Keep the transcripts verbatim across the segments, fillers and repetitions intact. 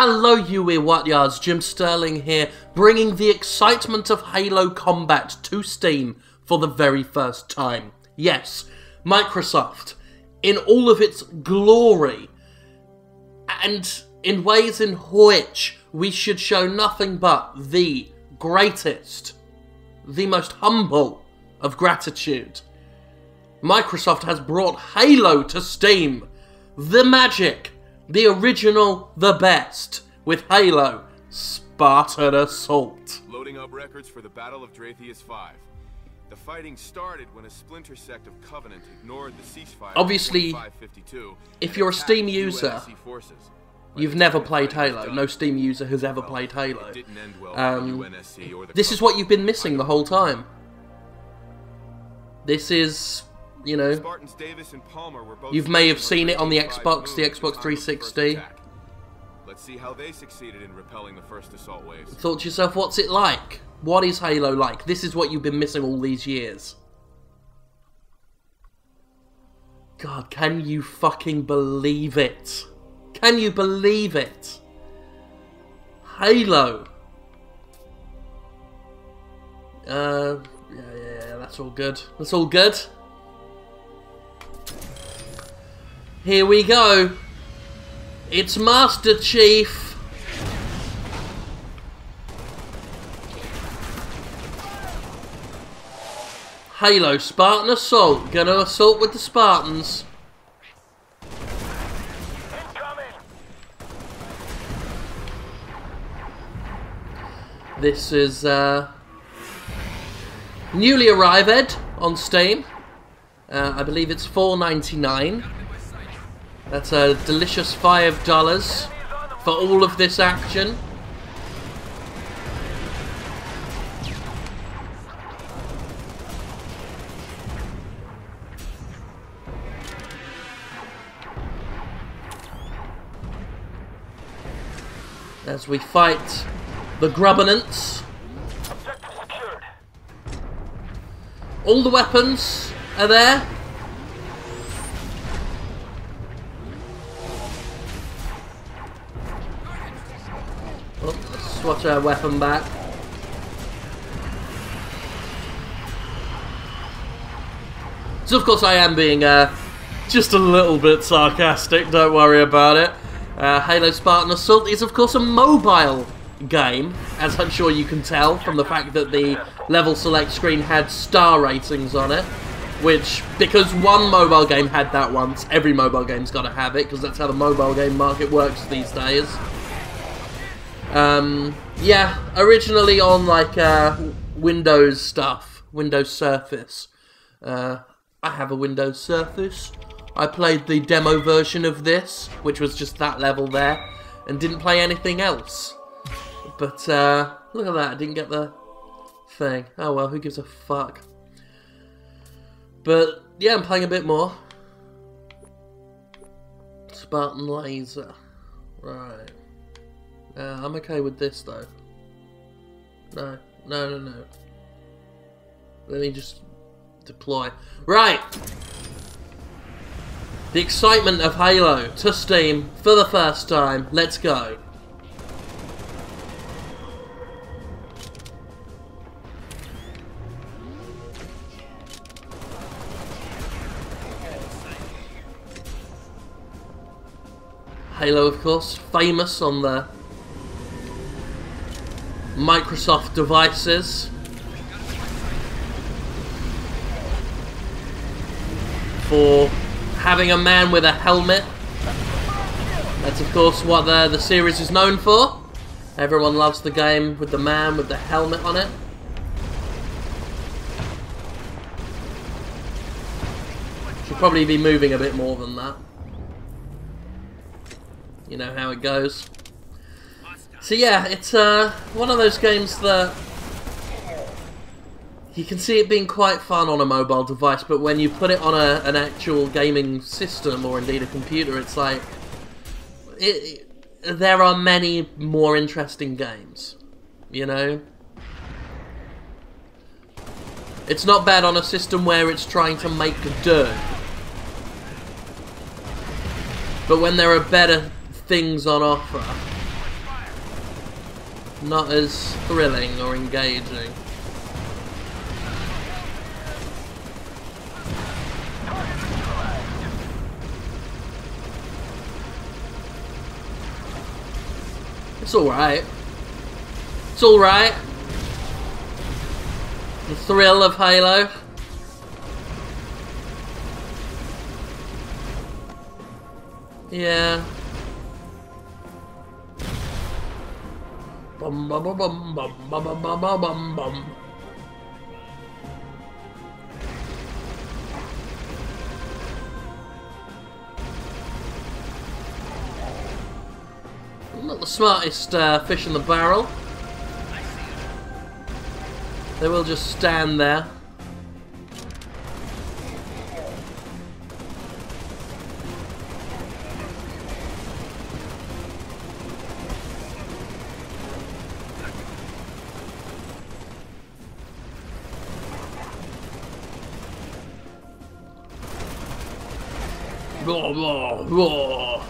Hello you Wattyards, Jim Sterling here, bringing the excitement of Halo Combat to Steam for the very first time. Yes, Microsoft, in all of its glory, and in ways in which we should show nothing but the greatest, the most humble of gratitude. Microsoft has brought Halo to Steam, the magic, the original, the best, with Halo: Spartan Assault. Loading up records for the Battle of Drateus V. The fighting started when a splinter sect of Covenant ignored the ceasefire. Obviously, if you're a Steam user, you've never played Halo. No Steam user has ever played Halo. Um, this is what you've been missing the whole time. This is, you know, you may have seen it on the Xbox, the Xbox three sixty. Let's see how they succeeded in repelling the first assault waves. Thought to yourself, what's it like? What is Halo like? This is what you've been missing all these years. God, can you fucking believe it? Can you believe it? Halo. Uh, yeah, yeah, yeah, that's all good. That's all good. Here we go. It's Master Chief. Halo Spartan Assault. Gonna assault with the Spartans. This is uh, newly arrived on Steam. Uh, I believe it's four ninety-nine. That's a delicious five dollars for all of this action. As we fight the Covenants. All the weapons are there. Oh, let's swatch our weapon back. So of course I am being uh, just a little bit sarcastic, don't worry about it. Uh, Halo Spartan Assault is of course a mobile game, as I'm sure you can tell from the fact that the level select screen had star ratings on it, which, because one mobile game had that once, every mobile game's got to have it, because that's how the mobile game market works these days. Um, yeah, originally on like uh, Windows stuff, Windows Surface. Uh, I have a Windows Surface. I played the demo version of this, which was just that level there, and didn't play anything else. But, uh, look at that, I didn't get the thing. Oh well, who gives a fuck? But, yeah, I'm playing a bit more. Spartan Laser. Right. Uh, I'm okay with this, though. No, no, no, no. Let me just deploy. Right! The excitement of Halo to Steam for the first time. Let's go. Halo, of course, famous on the Microsoft devices for having a man with a helmet. That's of course what the, the series is known for. Everyone loves the game with the man with the helmet on it. Should probably be moving a bit more than that. You know how it goes. So yeah, it's uh, one of those games that you can see it being quite fun on a mobile device, but when you put it on a, an actual gaming system, or indeed a computer, it's like, it, it, there are many more interesting games, you know? It's not bad on a system where it's trying to make do. But when there are better things on offer, not as thrilling or engaging. It's alright. It's alright. The thrill of Halo. Yeah. Bum bum bum bum bum bum bum bum bum bum. Not the smartest uh, fish in the barrel. They will just stand there. Blah, blah, blah.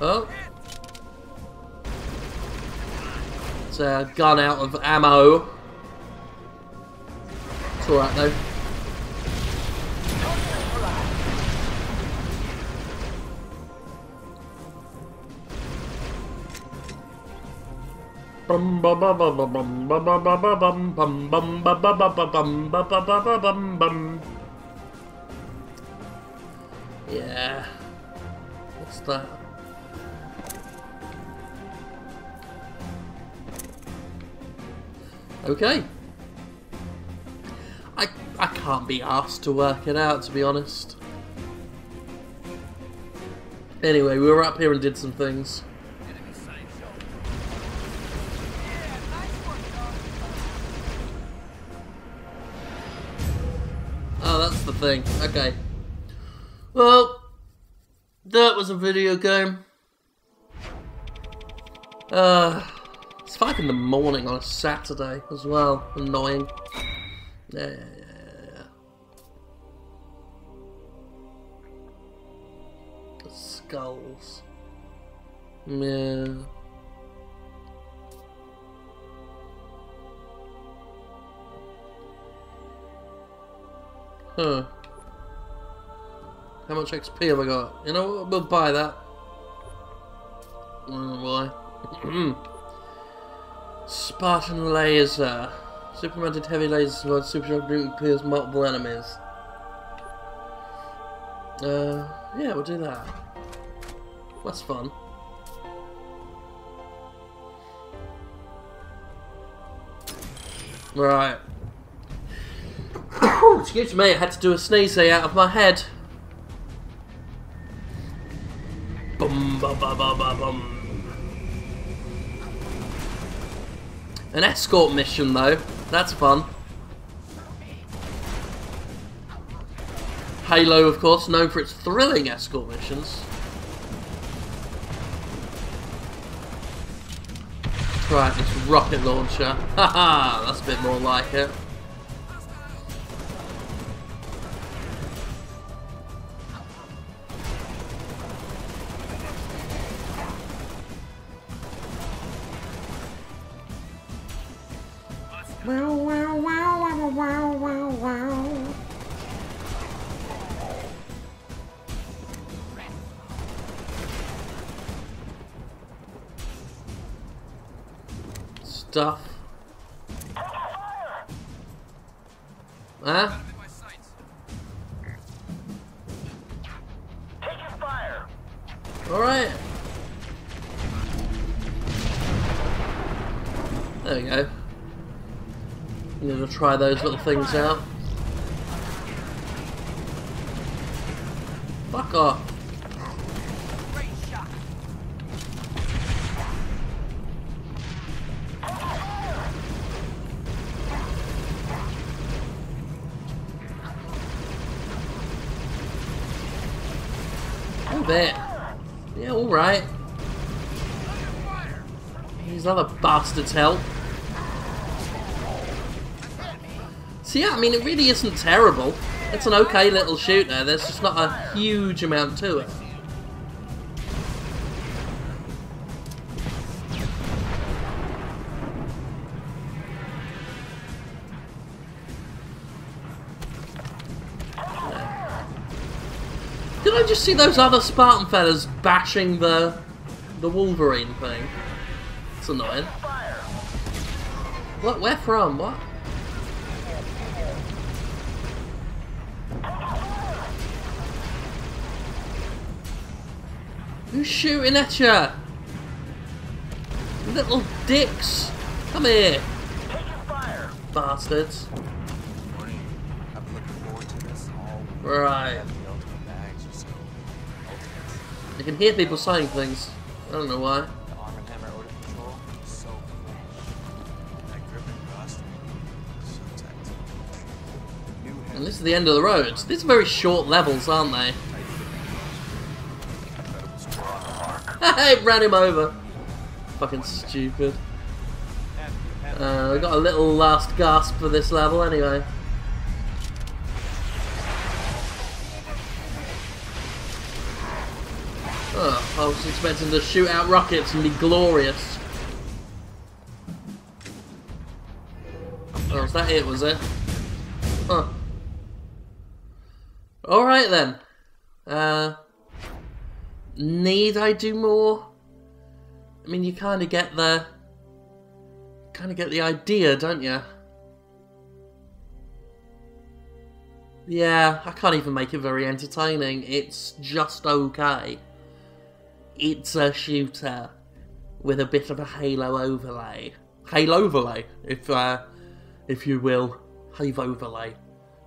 Oh. It's uh, gone out of ammo. It's alright though. Bum bum bum bum bum bum bum bum bum bum bum bum bum. Yeah. What's that? Okay. I I can't be asked to work it out, to be honest. Anyway, we were up here and did some things. Oh, that's the thing. Okay. Well, that was a video game. Uh, it's five in the morning on a Saturday as well. Annoying. Yeah, yeah, yeah, yeah. The skulls. Yeah. Huh. How much X P have I got? You know what? We'll buy that. Oh, boy. Spartan Laser. Supermounted heavy lasers provide super shock to pierce multiple enemies. Uh, yeah, we'll do that. That's fun. Right. Excuse me, I had to do a sneezy out of my head. An escort mission though, that's fun. Halo, of course, known for its thrilling escort missions. Right, this rocket launcher. Haha, that's a bit more like it. Stuff. Huh? Alright. There we go. I'm gonna try those little things out. Fuck off. Bit. Yeah, alright. These other bastards help. So yeah, I mean, it really isn't terrible. It's an okay little shooter, there's just not a huge amount to it. did I just see those other Spartan fellas bashing the the Wolverine thing? It's annoying. What? Where from? What? Who's shooting at ya? You little dicks! Come here, bastards! Right. I can hear people saying things. I don't know why. And this is the end of the road. These are very short levels, aren't they? Hey, ran him over. Fucking stupid. Uh, we got a little last gasp for this level, anyway. Oh, I was expecting to shoot out rockets and be glorious. Oh, was that it, was it? Huh. Alright then. Uh, need I do more? I mean, you kind of get the... kind of get the idea, don't you? Yeah, I can't even make it very entertaining. It's just okay. It's a shooter with a bit of a Halo overlay. Halo overlay, if uh, if you will. Halo overlay.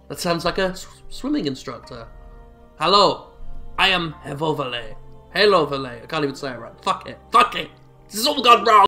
That sounds like a sw swimming instructor. Hello, I am Hevovale. Halo overlay. I can't even say it right. Fuck it. Fuck it. This has all gone wrong.